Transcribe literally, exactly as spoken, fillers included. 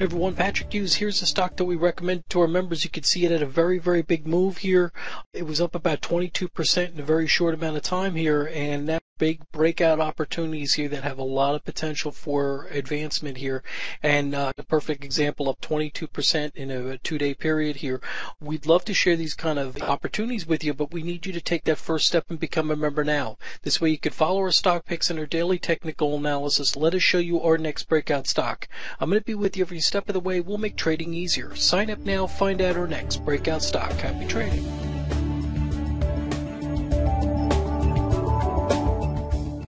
Everyone, Patrick Hughes. Here's a stock that we recommend to our members. You can see it at a very, very big move here. It was up about twenty-two percent in a very short amount of time here, and that big breakout opportunities here that have a lot of potential for advancement here, and uh, a perfect example, up twenty-two percent in a two-day period here. We'd love to share these kind of opportunities with you, but we need you to take that first step and become a member now. This way you can follow our stock picks and our daily technical analysis. Let us show you our next breakout stock. I'm going to be with you every step of the way. We'll make trading easier. Sign up now, find out our next breakout stock. Happy trading.